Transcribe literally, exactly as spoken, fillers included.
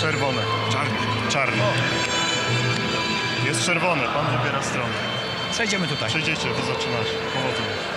Czerwone. Czarny. Czarny. O. Jest czerwone. Pan wybiera stronę. Przejdziemy tutaj. Przejdziecie, wy zaczynacie. Powodzenia.